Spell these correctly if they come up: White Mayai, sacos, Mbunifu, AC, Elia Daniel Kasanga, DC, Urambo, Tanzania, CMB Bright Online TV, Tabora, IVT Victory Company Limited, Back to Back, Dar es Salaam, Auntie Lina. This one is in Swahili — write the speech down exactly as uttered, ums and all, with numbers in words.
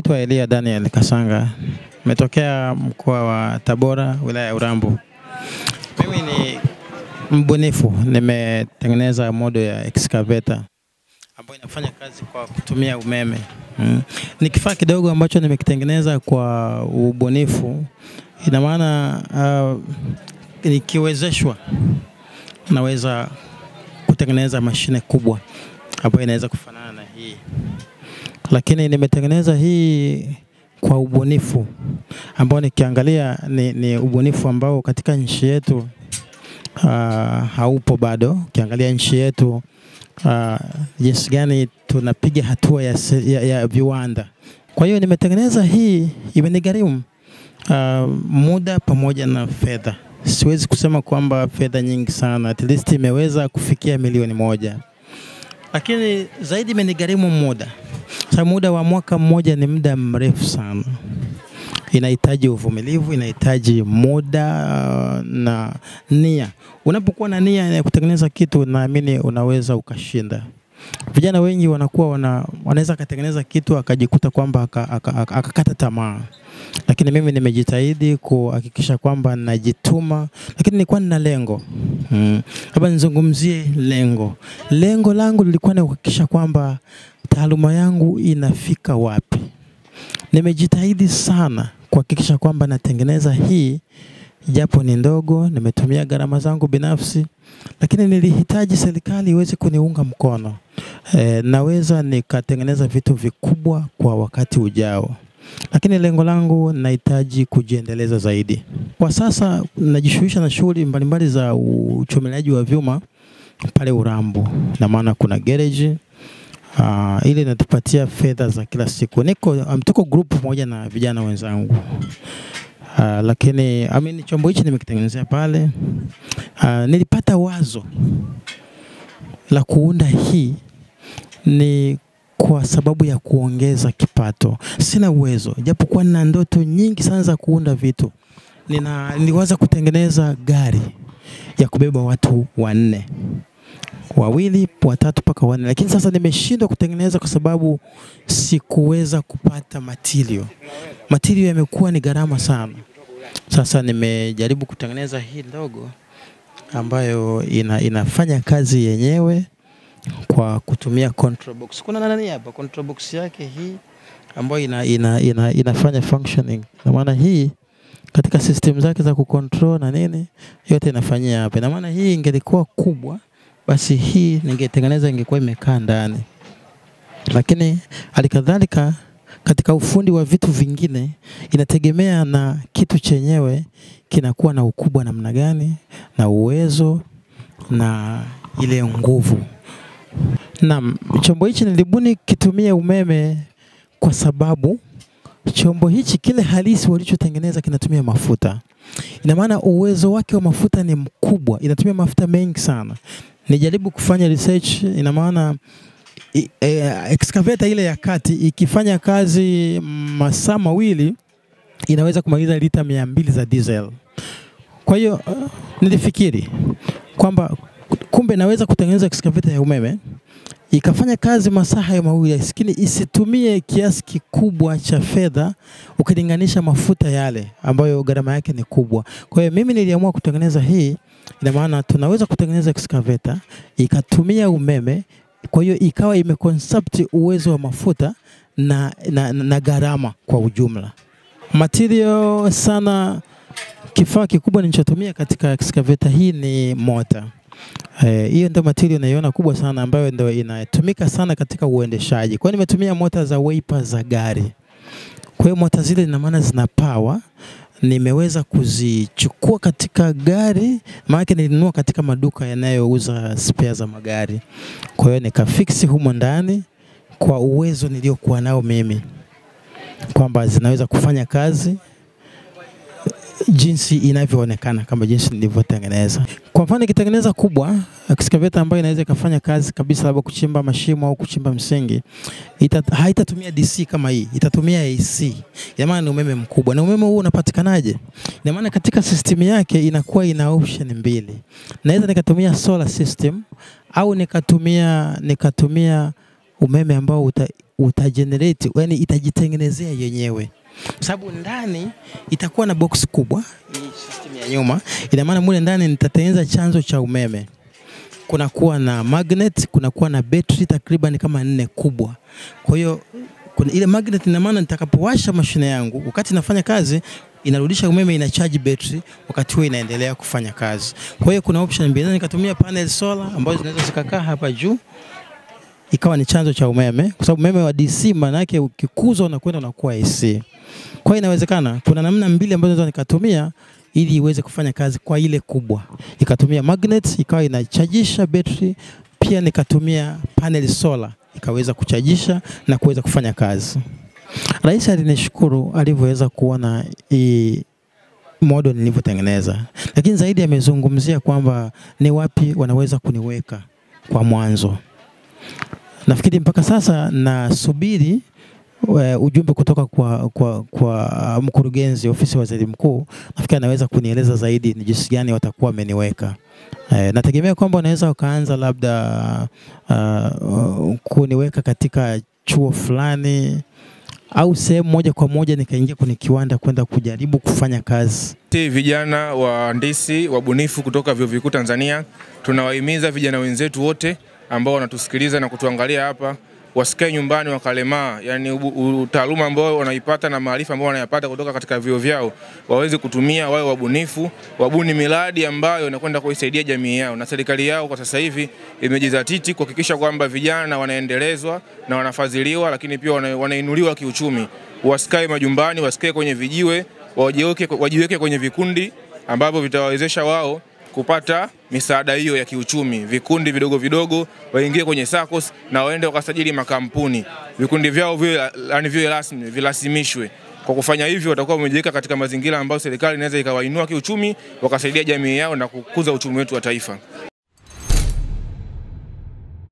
Naitwa Elia Daniel Kasanga. Metokea mkoa wa Tabora, wilaya ya Urambo. Mimi ni mbunifu, nimetengeneza modo ya excavator ambayo inafanya kazi kwa kutumia umeme. Mm. Ni kifaa kidogo ambacho nimekitengeneza kwa ubunifu. Ina maana uh, nikiwezeshwa naweza kutengeneza mashine kubwa ambayo inaweza kufanana na hii. Lakini nimetengeneza hii kwa ubunifu ambao nikiangalia ni, ni ubunifu ambao katika nchi yetu uh, haupo bado. Ukiangalia nchi yetu uh, jinsi gani tunapiga hatua ya, ya, ya viwanda. Kwa hiyo nimetengeneza hii, imenigharimu uh, muda pamoja na fedha. Siwezi kusema kwamba fedha nyingi sana, at least imeweza kufikia milioni moja. Lakini zaidi imenigharimu muda. Sasa muda wa mwaka mmoja ni muda mrefu sana. Inahitaji uvumilivu, inahitaji muda na nia. Unapokuwa na nia ya kutengeneza kitu, naamini unaweza ukashinda. Vijana wengi wanakuwa wana, wanaweza kutengeneza kitu akajikuta kwamba akakata tamaa. Lakini mimi nimejitahidi kuhakikisha kwamba najituma, lakini nilikuwa nina lengo. Mm. Hapa nizungumzie lengo. Lengo langu lilikuwa ni kuhakikisha kwamba taaluma yangu inafika wapi. Nimejitahidi sana kuhakikisha kwamba natengeneza hii, japo ni ndogo, nimetumia gharama zangu binafsi, lakini nilihitaji serikali iweze kuniunga mkono. E, naweza nikatengeneza vitu vikubwa kwa wakati ujao. Lakini lengo langu nahitaji kujiendeleza zaidi. Kwa sasa najishughulisha na shughuli mbalimbali za uchomeleaji wa vyuma pale Urambo. Na maana kuna garage uh, ile inatupatia fedha za kila siku. Niko um, tuko group moja na vijana wenzangu. Uh, lakini I mean, chombo hichi nimekitengenezea pale. Uh, nilipata wazo la kuunda hii ni kwa sababu ya kuongeza kipato. Sina uwezo, japo kwa na ndoto nyingi sana za kuunda vitu. Nina niliwaza kutengeneza gari ya kubeba watu wanne. Wawili, watatu paka wanne. Lakini sasa nimeshindwa kutengeneza kwa sababu sikuweza kupata material. Material yamekuwa ni gharama sana. Sasa nimejaribu kutengeneza hii ndogo ambayo ina, inafanya kazi yenyewe kwa kutumia control box. Kuna nani hapa? Control box yake hii ambayo ina, ina, ina, inafanya functioning. Na maana hii katika system zake za kucontrol na nini yote inafanyia hapa. Na maana hii ingelikuwa kubwa, basi hii ningetengeneza ingekuwa imekaa ndani. Lakini alikadhalika katika ufundi wa vitu vingine inategemea na kitu chenyewe kinakuwa na ukubwa namna gani, na uwezo na ile nguvu. Naam, chombo hichi nilibuni kitumia umeme kwa sababu chombo hichi kile halisi walichotengeneza kinatumia mafuta. Ina maana uwezo wake wa mafuta ni mkubwa, inatumia mafuta mengi sana. Nijaribu kufanya research, ina maana e, e, excavator ile ya kati ikifanya kazi masaa mawili inaweza kumaliza lita mia mbili za diesel. Kwa hiyo uh, nilifikiri kwamba kumbe naweza kutengeneza excavator ya umeme ikafanya kazi masaa hayo mawili, lakini isitumie kiasi kikubwa cha fedha ukilinganisha mafuta yale ambayo gharama yake ni kubwa. Kwa hiyo mimi niliamua kutengeneza hii. Ina maana tunaweza kutengeneza excavator ikatumia umeme, kwa hiyo ikawa imeconcept uwezo wa mafuta na na, na gharama kwa ujumla. Material sana, kifaa kikubwa nilichotumia katika excavator hii ni motor. Hiyo ndio material naiona kubwa sana ambayo ndio inatumika sana katika uendeshaji. Kwa hiyo nimetumia mota za wiper za gari. Kwa hiyo mota zile ina maana zina power. Nimeweza kuzichukua katika gari, maana nilinunua katika maduka yanayouza spare za magari. Kwa hiyo nikafix humo ndani kwa uwezo niliokuwa nao mimi, kwamba zinaweza kufanya kazi jinsi inavyoonekana kama jinsi nilivyotengeneza. Kwa mfano nikitengeneza kubwa, excavator ambayo inaweza kufanya kazi kabisa labda kuchimba mashimo au kuchimba msingi, Itat, haitatumia D C kama hii, itatumia A C. Ina maana ni umeme mkubwa. Na umeme huu unapatikanaje? Ina maana katika system yake inakuwa ina option mbili. Naweza nikatumia solar system au nikatumia nikatumia umeme ambao uta, utagenerate, yani itajitengenezea yenyewe. Sababu ndani itakuwa na box kubwa, hii system ya nyuma, ina maana mule ndani nitatengeneza chanzo cha umeme. Kuna kuwa na magnet, kuna kuwa na battery takriban kama nne kubwa. Kwa hiyo kuna ile magnet, ina maana nitakapowasha mashine yangu wakati nafanya kazi inarudisha umeme, ina charge battery wakati huo inaendelea kufanya kazi. Kwa hiyo kuna option mbili, nikatumia panel solar ambazo zinaweza zikakaa hapa juu ikawa ni chanzo cha umeme, kwa sababu umeme wa D C maana yake ukikuza unakwenda unakuwa A C. Kwa hiyo inawezekana kuna namna mbili ambazo naweza nikatumia ili iweze kufanya kazi kwa ile kubwa. Nikatumia magnet ikawa inachajisha battery, pia nikatumia panel solar ikaweza kuchajisha na kuweza kufanya kazi. Rais alinishukuru alivyoweza kuona hii model nilivyotengeneza. Lakini zaidi amezungumzia kwamba ni wapi wanaweza kuniweka kwa mwanzo. Nafikiri mpaka sasa nasubiri ujumbe kutoka kwa kwa, kwa mkurugenzi ofisi wa waziri mkuu. Nafikiri anaweza kunieleza zaidi ni jinsi gani watakuwa wameniweka. E, nategemea kwamba wanaweza kuanza labda uh, kuniweka katika chuo fulani au sehemu moja kwa moja nikaingia kwenye kiwanda kwenda kujaribu kufanya kazi. Ti vijana wahandisi wabunifu kutoka vyuo vikuu Tanzania, tunawahimiza vijana wenzetu wote ambao wanatusikiliza na kutuangalia hapa wasikae nyumbani wakalemaa, yani utaaluma ambao wanaipata na maarifa ambao wanayapata kutoka katika vyuo vyao waweze kutumia, wawe wabunifu, wabuni miradi ambayo inakwenda kuisaidia jamii yao. Na serikali yao kwa sasa hivi imejizatiti kuhakikisha kwamba vijana wanaendelezwa na wanafadhiliwa, lakini pia wanainuliwa kiuchumi. Wasikae majumbani, wasikae kwenye vijiwe, wajiweke wajiweke kwenye vikundi ambavyo vitawawezesha wao kupata misaada hiyo ya kiuchumi. Vikundi vidogo vidogo, waingie kwenye sacos na waende wakasajili makampuni. Vikundi vyao vile vile rasmi vilasimishwe. Kwa kufanya hivyo watakuwa wamejiweka katika mazingira ambayo serikali inaweza ikawainua kiuchumi, wakasaidia jamii yao na kukuza uchumi wetu wa taifa.